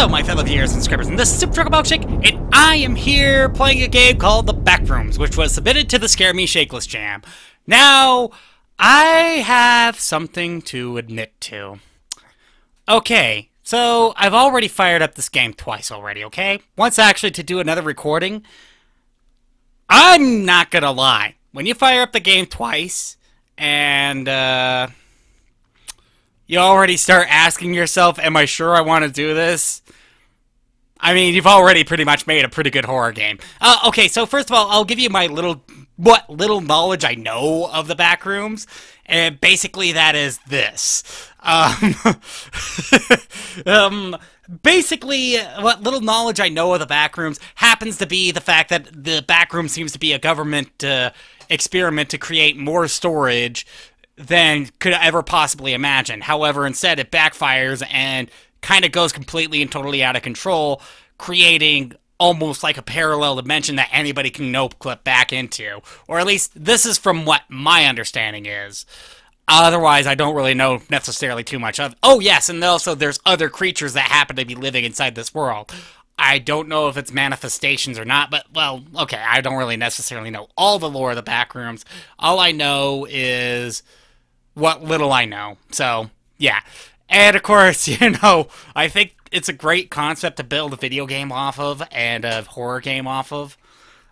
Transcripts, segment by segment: Hello, my fellow viewers and subscribers, and this is Superchocolatemilkshake, and I am here playing a game called The Backrooms, which was submitted to the Scare Me Shakeless Jam. Now, I have something to admit to. Okay, so I've already fired up this game twice already, okay? Once actually to do another recording. I'm not gonna lie. When you fire up the game twice, and you already start asking yourself, am I sure I want to do this? I mean, you've already pretty much made a pretty good horror game. Okay, so first of all, I'll give you my little knowledge I know of the Backrooms, and basically that is this. Basically, what little knowledge I know of the Backrooms happens to be the fact that the Backroom seems to be a government experiment to create more storage than could ever possibly imagine. However, instead it backfires and kind of goes completely and totally out of control, creating almost like a parallel dimension that anybody can noclip back into. Or at least this is from what my understanding is. Otherwise, I don't really know necessarily too much of. Oh yes, and also there's other creatures that happen to be living inside this world. I don't know if it's manifestations or not, but, well, okay, I don't really necessarily know all the lore of the Backrooms. All I know is what little I know, so yeah. And of course, you know, I think it's a great concept to build a video game off of and a horror game off of,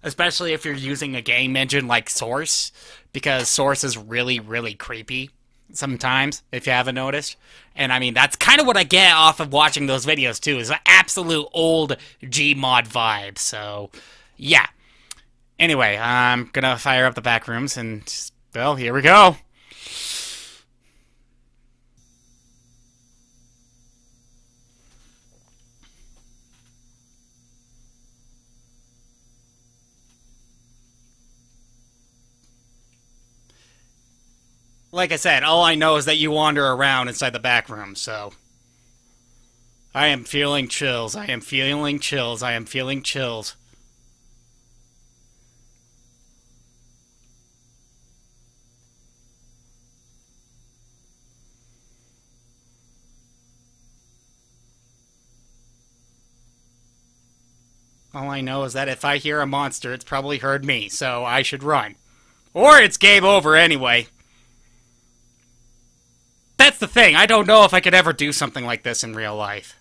especially if you're using a game engine like Source, because Source is really, really creepy sometimes, if you haven't noticed. And I mean, that's kind of what I get off of watching those videos too, is an absolute old GMod vibe, so yeah. Anyway, I'm gonna fire up the Backrooms and, well, here we go. Like I said, all I know is that you wander around inside the back room, so I am feeling chills. I am feeling chills. I am feeling chills. All I know is that if I hear a monster, it's probably heard me, so I should run. Or it's game over anyway. That's the thing. I don't know if I could ever do something like this in real life.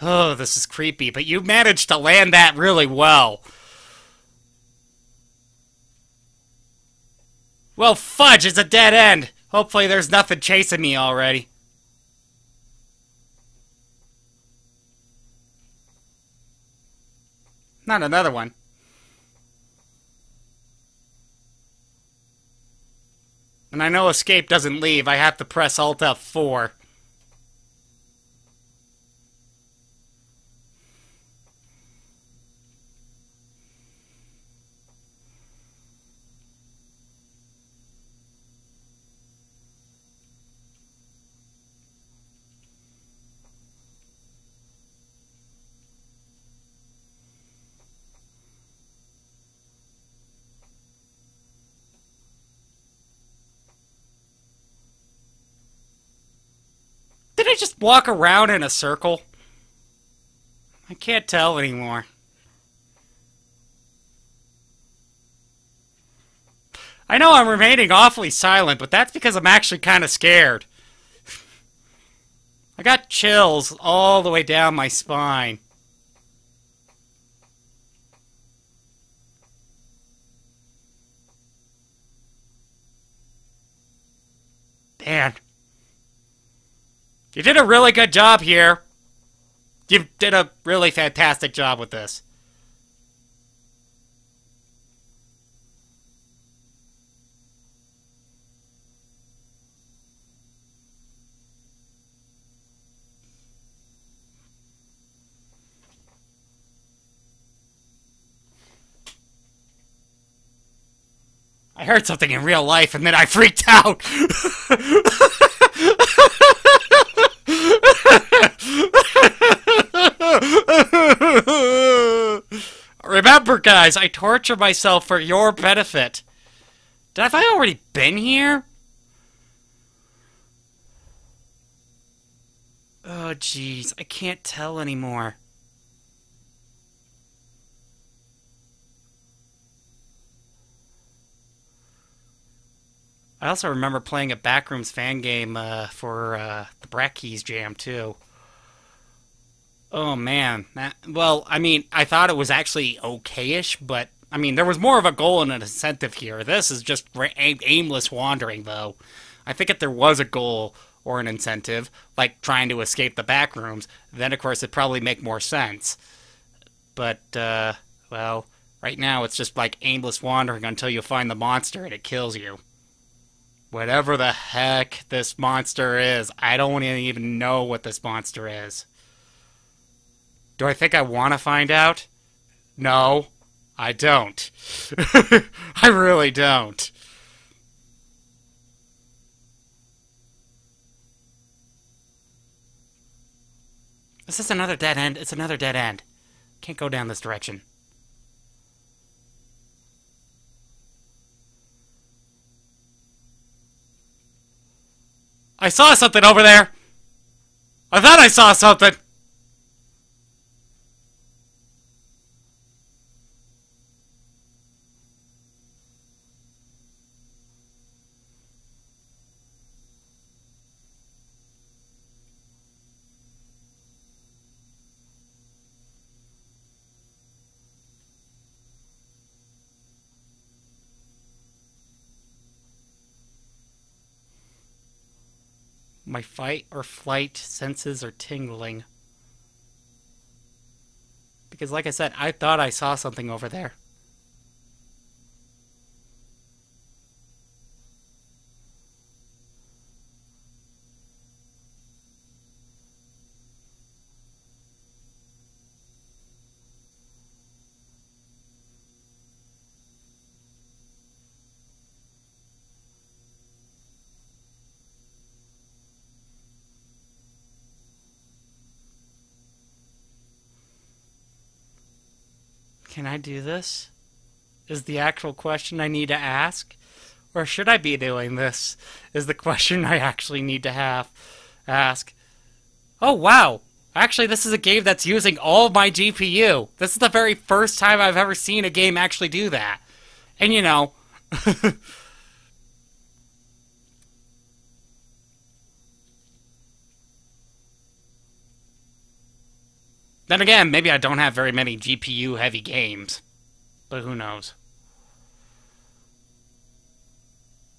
Oh, this is creepy, but you managed to land that really well. Well, fudge, it's a dead end. Hopefully there's nothing chasing me already. Not another one. And I know escape doesn't leave. I have to press Alt F4. Did I just walk around in a circle? I can't tell anymore. I know I'm remaining awfully silent, but that's because I'm actually kind of scared. I got chills all the way down my spine. Man. You did a really good job here. You did a really fantastic job with this. I heard something in real life and then I freaked out. Remember, guys, I torture myself for your benefit. Have I already been here? Oh, jeez. I can't tell anymore. I also remember playing a Backrooms fan game for the Brackeys Jam, too. Oh, man. Well, I mean, I thought it was actually okay-ish, but, I mean, there was more of a goal and an incentive here. This is just aimless wandering, though. I think if there was a goal or an incentive, like trying to escape the Backrooms, then, of course, it'd probably make more sense. But, well, right now it's just like aimless wandering until you find the monster and it kills you. Whatever the heck this monster is. I don't even know what this monster is. Do I think I want to find out? No, I don't. I really don't. Is this another dead end? It's another dead end. Can't go down this direction. I saw something over there! I thought I saw something! My fight or flight senses are tingling. Because like I said, I thought I saw something over there. Can I do this? Is the actual question I need to ask? Or should I be doing this? Is the question I actually need to ask. Oh, wow! Actually, this is a game that's using all my GPU. This is the very first time I've ever seen a game actually do that. And you know... Then again, maybe I don't have very many GPU-heavy games. But who knows?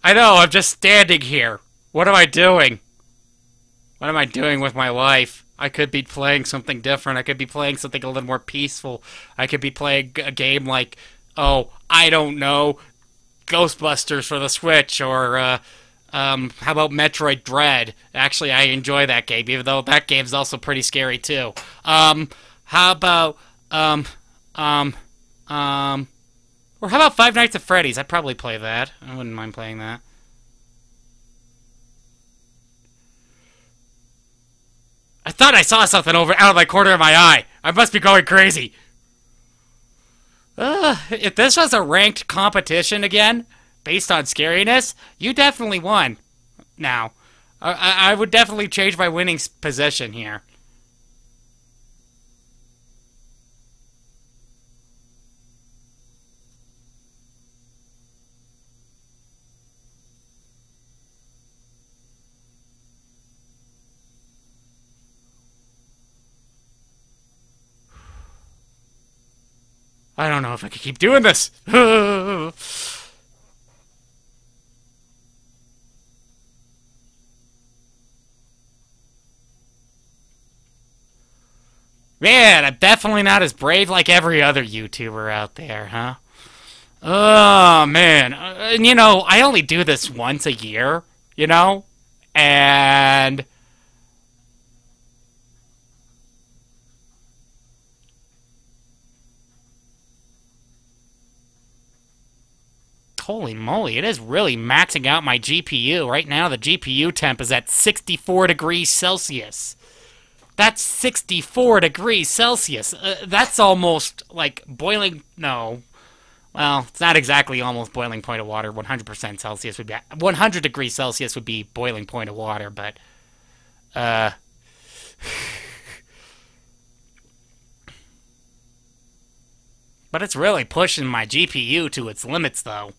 I know, I'm just standing here. What am I doing? What am I doing with my life? I could be playing something different. I could be playing something a little more peaceful. I could be playing a game like, oh, I don't know, Ghostbusters for the Switch, or, how about Metroid Dread? Actually, I enjoy that game, even though that game's also pretty scary, too. How about, or how about Five Nights at Freddy's? I'd probably play that. I wouldn't mind playing that. I thought I saw something out of my corner of my eye. I must be going crazy. If this was a ranked competition again... Based on scariness, you definitely won. Now, I would definitely change my winning position here. I don't know if I could keep doing this. Man, I'm definitely not as brave like every other YouTuber out there, huh? Oh, man. And, you know, I only do this once a year, you know? And... Holy moly, it is really maxing out my GPU. Right now, the GPU temp is at 64 degrees Celsius. That's 64 degrees Celsius. That's almost like boiling... No. Well, it's not exactly almost boiling point of water. 100% Celsius would be... 100 degrees Celsius would be boiling point of water, but... But it's really pushing my GPU to its limits, though.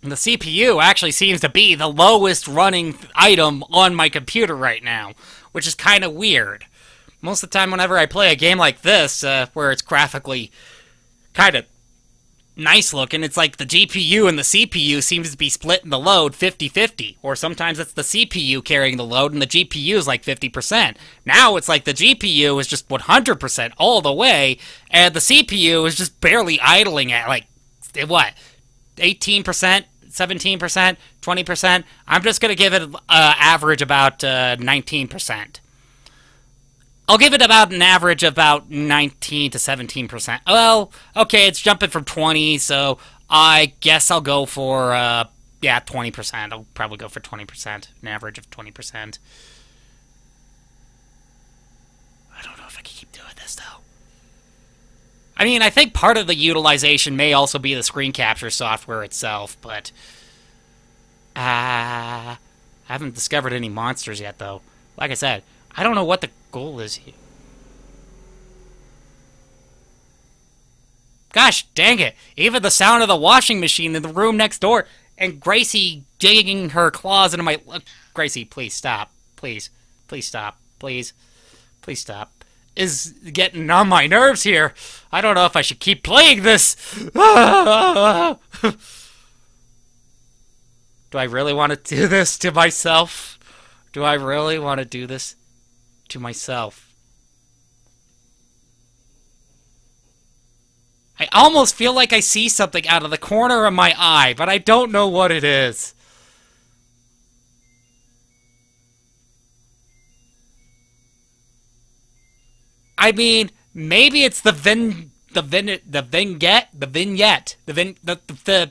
The CPU actually seems to be the lowest running item on my computer right now, which is kind of weird. Most of the time whenever I play a game like this, where it's graphically kind of nice looking, it's like the GPU and the CPU seems to be splitting the load 50-50, or sometimes it's the CPU carrying the load and the GPU is like 50%. Now it's like the GPU is just 100% all the way, and the CPU is just barely idling at like, what? 18%, 17%, 20%. I'm just going to give it an average about 19%. I'll give it about an average about 19 to 17%. Well, okay, it's jumping from 20, so I guess I'll go for, yeah, 20%. I'll probably go for 20%, an average of 20%. I don't know if I can keep doing this, though. I mean, I think part of the utilization may also be the screen capture software itself, but... I haven't discovered any monsters yet, though. Like I said, I don't know what the goal is here. Gosh dang it! Even the sound of the washing machine in the room next door, and Gracie digging her claws into my... Gracie, please stop. Please. Please stop. Please. Please stop. Is getting on my nerves here. I don't know if I should keep playing this. Do I really want to do this to myself? Do I really want to do this to myself? I almost feel like I see something out of the corner of my eye, but I don't know what it is. I mean, maybe it's the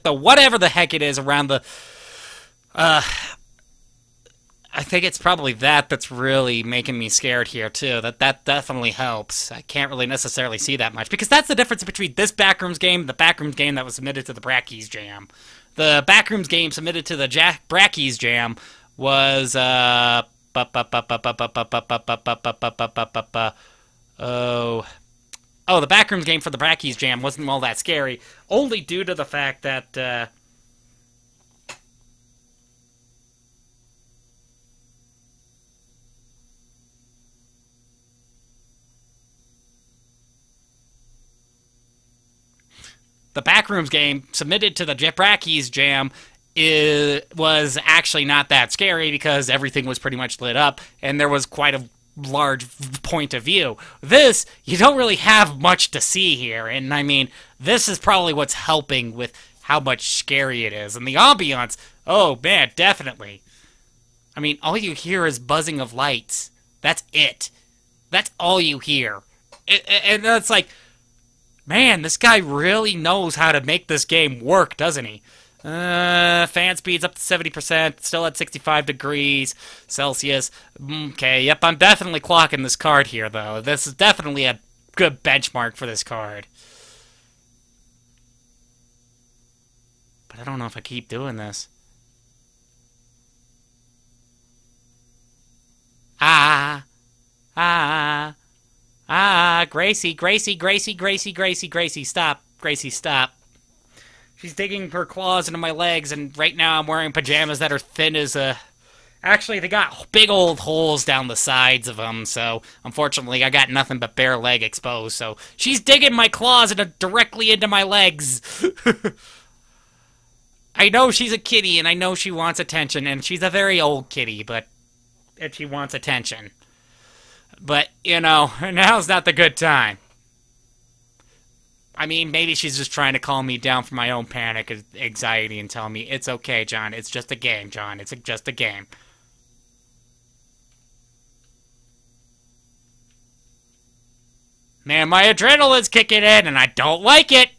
whatever the heck it is around the, I think it's probably that's really making me scared here, too. That definitely helps. I can't really necessarily see that much, because that's the difference between this Backrooms game and the Backrooms game that was submitted to the Brackeys Jam. The Backrooms game submitted to the Brackeys Jam was, Oh, the Backrooms game for the Brackeys Jam wasn't all that scary, only due to the fact that, the Backrooms game submitted to the Brackeys Jam was actually not that scary because everything was pretty much lit up, and there was quite a large point of view. This, you don't really have much to see here, and I mean, this is probably what's helping with how much scary it is. And the ambiance, oh man, definitely. I mean, all you hear is buzzing of lights. That's it. That's all you hear. And it's like, man, this guy really knows how to make this game work, doesn't he? Fan speed's up to 70%, still at 65 degrees Celsius. Okay, yep, I'm definitely clocking this card here, though. This is definitely a good benchmark for this card. But I don't know if I keep doing this. Gracie, Gracie, Gracie, Gracie, Gracie, Gracie, stop. Gracie, stop. She's digging her claws into my legs, and right now I'm wearing pajamas that are thin as a... Actually, they got big old holes down the sides of them, so unfortunately I got nothing but bare leg exposed, so she's digging my claws directly into my legs. I know she's a kitty, and I know she wants attention, and she's a very old kitty, but... And she wants attention. But, you know, now's not the good time. I mean, maybe she's just trying to calm me down from my own panic and anxiety and tell me, it's okay, John, it's just a game, John, it's just a game. Man, my adrenaline's kicking in, and I don't like it!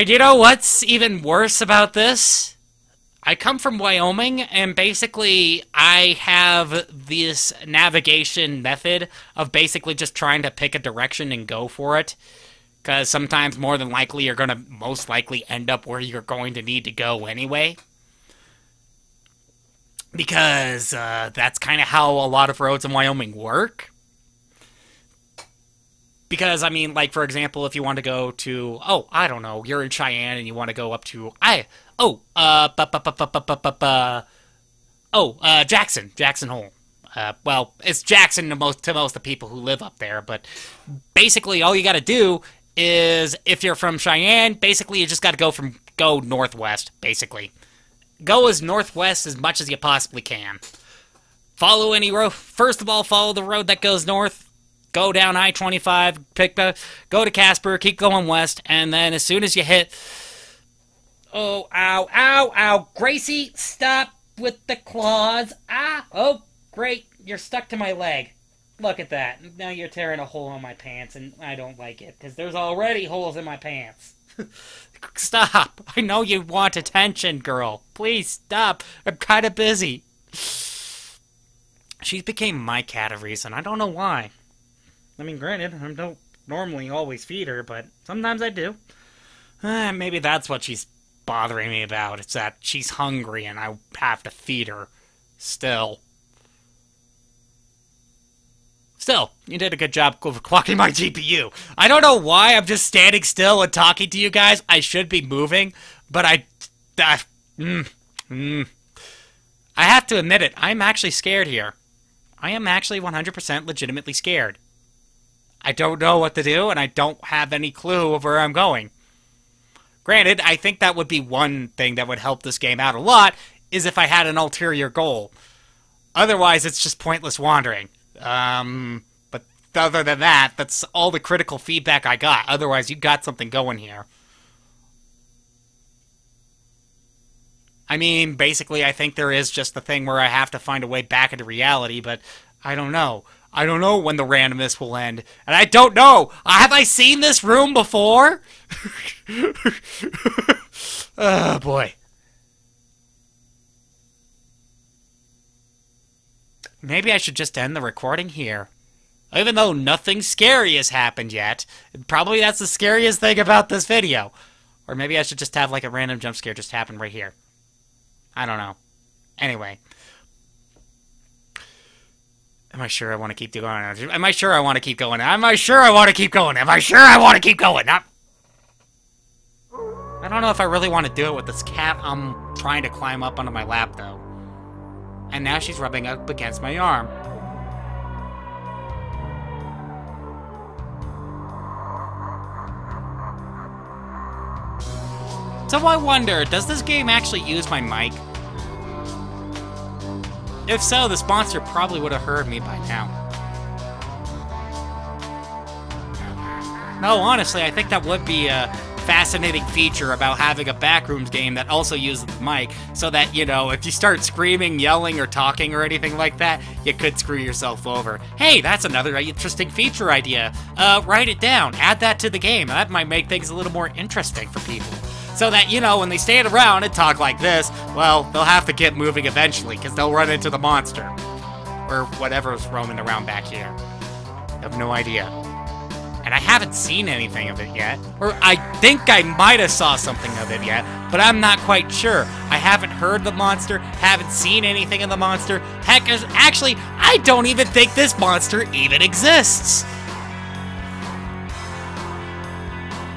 And you know what's even worse about this? I come from Wyoming, and basically I have this navigation method of basically just trying to pick a direction and go for it. Because sometimes, more than likely, you're going to most likely end up where you're going to need to go anyway. Because that's kind of how a lot of roads in Wyoming work. Because, I mean, like, for example, if you want to go to, oh, I don't know, you're in Cheyenne and you want to go up to, Jackson Hole. Well, it's Jackson to most of the people who live up there, but basically all you got to do is, if you're from Cheyenne, basically you just got to go northwest, basically. Go as northwest as much as you possibly can. Follow any road. First of all, follow the road that goes north. Go down I-25, go to Casper, keep going west, and then as soon as you hit... Oh, ow, ow, ow, Gracie, stop with the claws. Ah, oh, great, you're stuck to my leg. Look at that. Now you're tearing a hole in my pants, and I don't like it, because there's already holes in my pants. Stop. I know you want attention, girl. Please stop. I'm kind of busy. She became my cat of recent. I don't know why. I mean, granted, I don't normally always feed her, but sometimes I do. Maybe that's what she's bothering me about. It's that she's hungry and I have to feed her. Still, you did a good job overclocking my GPU. I don't know why I'm just standing still and talking to you guys. I should be moving, but I have to admit it. I'm actually scared here. I am actually 100% legitimately scared. I don't know what to do, and I don't have any clue of where I'm going. Granted, I think that would be one thing that would help this game out a lot, is if I had an ulterior goal. Otherwise, it's just pointless wandering. But other than that, that's all the critical feedback I got. Otherwise, you got something going here. I mean, basically, I think there is just the thing where I have to find a way back into reality, but I don't know. I don't know when the randomness will end. And I don't know! Have I seen this room before? Oh, boy. Maybe I should just end the recording here. Even though nothing scary has happened yet. Probably that's the scariest thing about this video. Or maybe I should just have, like, a random jump scare just happen right here. I don't know. Anyway. Am I sure I want to keep going? Am I sure I want to keep going? Am I sure I want to keep going? Am I sure I want to keep going? I don't know if I really want to do it with this cat. I'm trying to climb up onto my lap, though. And now she's rubbing up against my arm. So I wonder, does this game actually use my mic? If so, the sponsor probably would have heard me by now. No, honestly, I think that would be a fascinating feature about having a Backrooms game that also uses the mic, so that, you know, if you start screaming, yelling, or talking or anything like that, you could screw yourself over. Hey, that's another interesting feature idea. Write it down. Add that to the game. That might make things a little more interesting for people. So that, you know, when they stand around and talk like this, well, they'll have to get moving eventually, because they'll run into the monster. Or whatever's roaming around back here. I have no idea. And I haven't seen anything of it yet. Or I think I might have saw something of it yet, but I'm not quite sure. I haven't heard the monster, haven't seen anything of the monster. Heck, actually, I don't even think this monster even exists.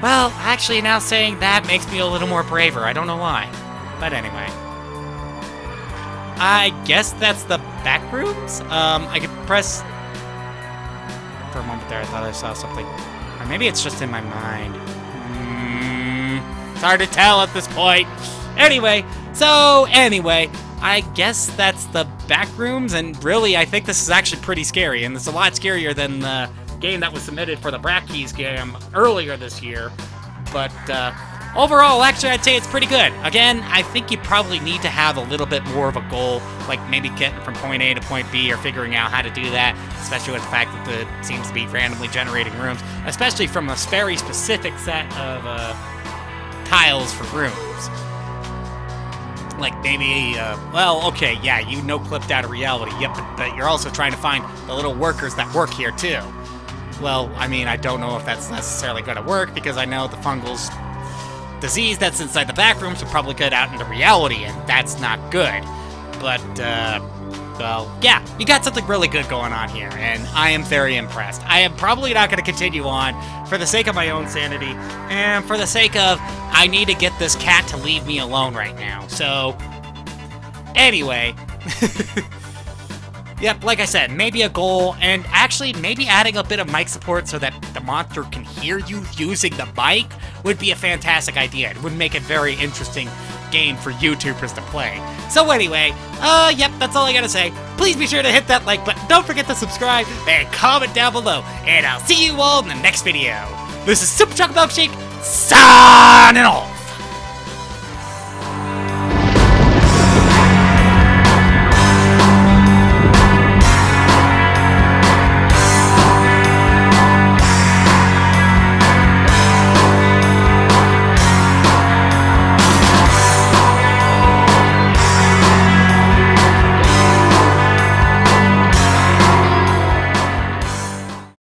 Well, actually, now saying that makes me a little more braver. I don't know why. But anyway. I guess that's the Backrooms? I could press... For a moment there, I thought I saw something. Or maybe it's just in my mind. It's hard to tell at this point. Anyway, I guess that's the Backrooms, and really, I think this is actually pretty scary, and it's a lot scarier than the... game that was submitted for the Brackeys Jam earlier this year, but overall, actually, I'd say it's pretty good. Again, I think you probably need to have a little bit more of a goal, like maybe getting from point A to point B, or figuring out how to do that, especially with the fact that it seems to be randomly generating rooms, especially from a very specific set of tiles for rooms. Like maybe, well, okay, yeah, you no-clipped out of reality. Yep, but you're also trying to find the little workers that work here too. Well, I mean, I don't know if that's necessarily going to work because I know the fungal's disease that's inside the back rooms would probably get out into reality, and that's not good. But, well, yeah, you got something really good going on here, and I am very impressed. I am probably not going to continue on for the sake of my own sanity, and for the sake of I need to get this cat to leave me alone right now. So, anyway. Yep, like I said, maybe a goal, and actually maybe adding a bit of mic support so that the monster can hear you using the mic would be a fantastic idea. It would make it very interesting game for YouTubers to play. So anyway, yep, that's all I gotta say. Please be sure to hit that like button, don't forget to subscribe, and comment down below, and I'll see you all in the next video. This is Superchocolatemilkshake, signing off!